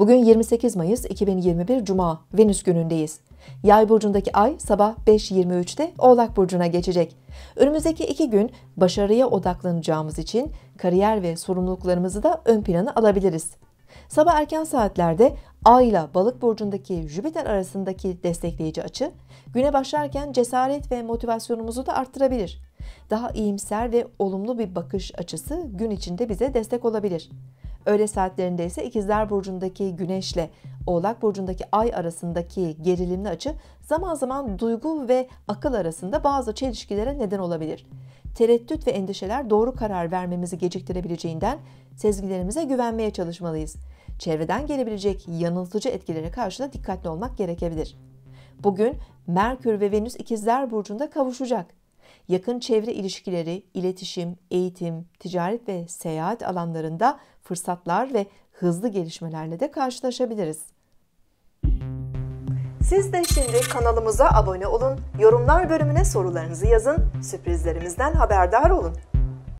Bugün 28 Mayıs 2021 Cuma, Venüs günündeyiz. Yay burcundaki ay sabah 5:23'te Oğlak burcuna geçecek. Önümüzdeki 2 gün başarıya odaklanacağımız için kariyer ve sorumluluklarımızı da ön plana alabiliriz. Sabah erken saatlerde Ay ile Balık burcundaki Jüpiter arasındaki destekleyici açı, güne başlarken cesaret ve motivasyonumuzu da arttırabilir. Daha iyimser ve olumlu bir bakış açısı gün içinde bize destek olabilir. Öğle saatlerinde ise İkizler burcundaki Güneş'le Oğlak burcundaki Ay arasındaki gerilimli açı zaman zaman duygu ve akıl arasında bazı çelişkilere neden olabilir. Tereddüt ve endişeler doğru karar vermemizi geciktirebileceğinden sezgilerimize güvenmeye çalışmalıyız. Çevreden gelebilecek yanıltıcı etkilere karşı da dikkatli olmak gerekebilir. Bugün Merkür ve Venüs İkizler burcunda kavuşacak. Yakın çevre ilişkileri, iletişim, eğitim, ticaret ve seyahat alanlarında fırsatlar ve hızlı gelişmelerle de karşılaşabiliriz. Siz de şimdi kanalımıza abone olun, yorumlar bölümüne sorularınızı yazın, sürprizlerimizden haberdar olun.